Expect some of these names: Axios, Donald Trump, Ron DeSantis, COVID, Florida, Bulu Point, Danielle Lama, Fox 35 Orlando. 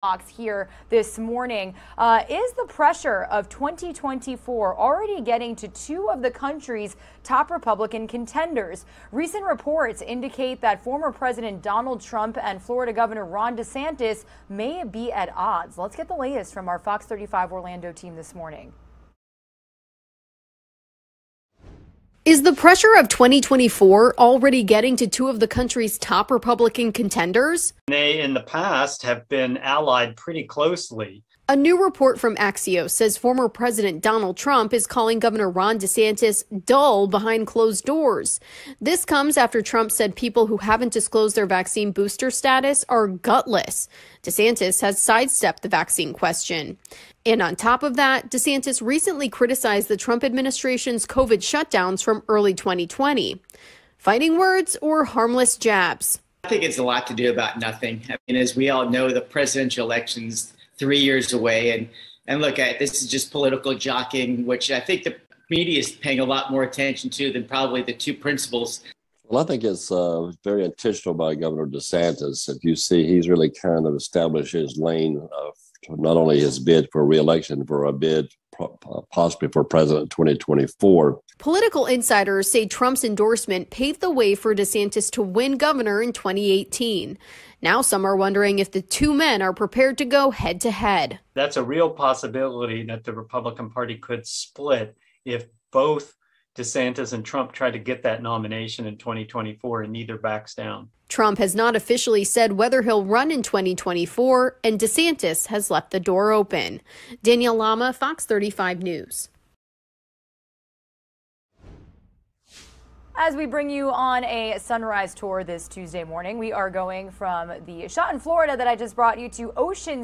Fox here this morning. Is the pressure of 2024 already getting to two of the country's top Republican contenders? Recent reports indicate that former President Donald Trump and Florida Governor Ron DeSantis may be at odds. Let's get the latest from our Fox 35 Orlando team this morning. Is the pressure of 2024 already getting to two of the country's top Republican contenders? They, in the past, have been allied pretty closely. A new report from Axios says former President Donald Trump is calling Governor Ron DeSantis dull behind closed doors. This comes after Trump said people who haven't disclosed their vaccine booster status are gutless. DeSantis has sidestepped the vaccine question. And on top of that, DeSantis recently criticized the Trump administration's COVID shutdowns from early 2020. Fighting words or harmless jabs? I think it's a lot to do about nothing. I mean, as we all know, the presidential election's 3 years away. And look, this is just political jockeying, which I think the media is paying a lot more attention to than probably the two principles. Well, I think it's very intentional by Governor DeSantis. If you see, he's really kind of established his lane of not only his bid for re-election, for a bid possibly for president 2024. Political insiders say Trump's endorsement paved the way for DeSantis to win governor in 2018. Now some are wondering if the two men are prepared to go head to head. That's a real possibility that the Republican Party could split if both DeSantis and Trump try to get that nomination in 2024 and neither backs down. Trump has not officially said whether he'll run in 2024, and DeSantis has left the door open. Danielle Lama, Fox 35 News. As we bring you on a sunrise tour this Tuesday morning, we are going from the shot in Florida that I just brought you to Ocean City.